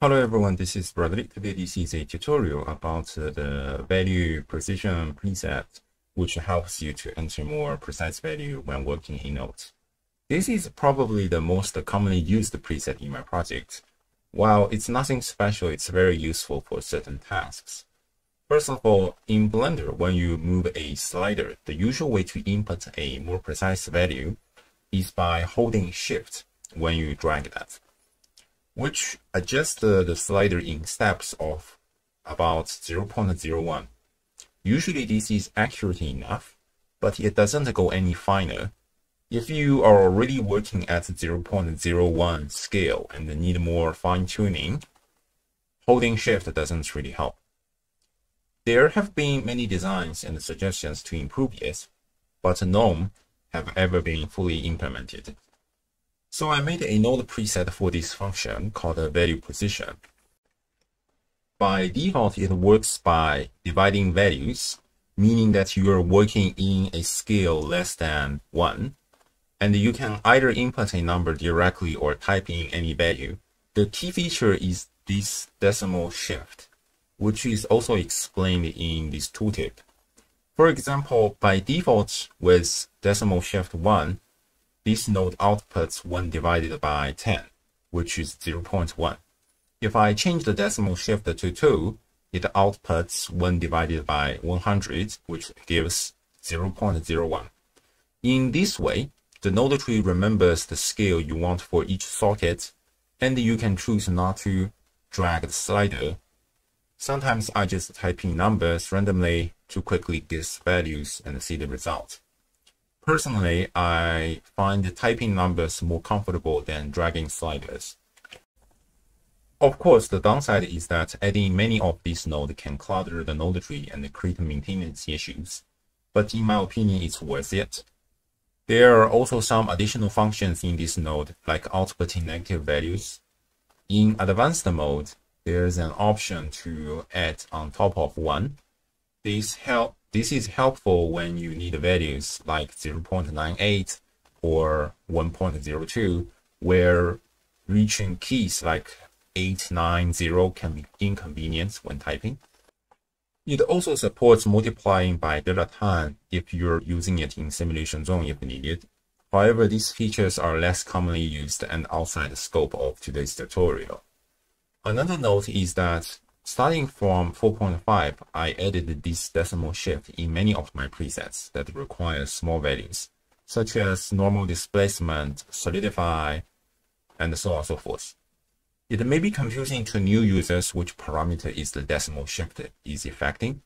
Hello everyone, this is Bradley. Today this is a tutorial about the value precision preset, which helps you to enter more precise value when working in Nodes. This is probably the most commonly used preset in my project. While it's nothing special, it's very useful for certain tasks. First of all, in Blender, when you move a slider, the usual way to input a more precise value is by holding Shift when you drag that, which adjusts the slider in steps of about 0.01. Usually this is accurate enough, but it doesn't go any finer. If you are already working at 0.01 scale and need more fine-tuning, holding Shift doesn't really help. There have been many designs and suggestions to improve this, but none have ever been fully implemented. So I made a node preset for this function called value precision. By default, it works by dividing values, meaning that you are working in a scale less than 1, and you can either input a number directly or type in any value. The key feature is this decimal shift, which is also explained in this tooltip. For example, by default with decimal shift 1, this node outputs 1 divided by 10, which is 0.1. If I change the decimal shift to 2, it outputs 1 divided by 100, which gives 0.01. In this way, the node tree remembers the scale you want for each socket, and you can choose not to drag the slider. Sometimes I just type in numbers randomly to quickly guess values and see the result. Personally, I find typing numbers more comfortable than dragging sliders. Of course, the downside is that adding many of these nodes can clutter the node tree and create maintenance issues, but in my opinion, it's worth it. There are also some additional functions in this node, like outputting negative values. In advanced mode, there's an option to add on top of 1. This is helpful when you need values like 0.98 or 1.02, where reaching keys like 890 can be inconvenient when typing. It also supports multiplying by delta time if you're using it in simulation zone if needed. However, these features are less commonly used and outside the scope of today's tutorial. Another note is that starting from 4.5, I added this decimal shift in many of my presets that require small values, such as normal displacement, solidify, and so on and so forth. It may be confusing to new users which parameter is the decimal shift is affecting,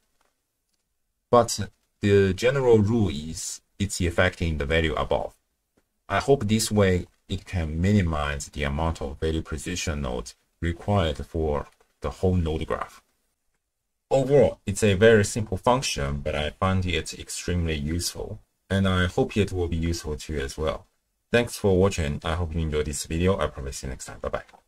but the general rule is it's affecting the value above. I hope this way it can minimize the amount of value precision nodes required for the whole node graph. Overall, it's a very simple function, but I find it extremely useful, and I hope it will be useful to you as well. Thanks for watching. I hope you enjoyed this video. I'll probably see you next time. Bye-bye.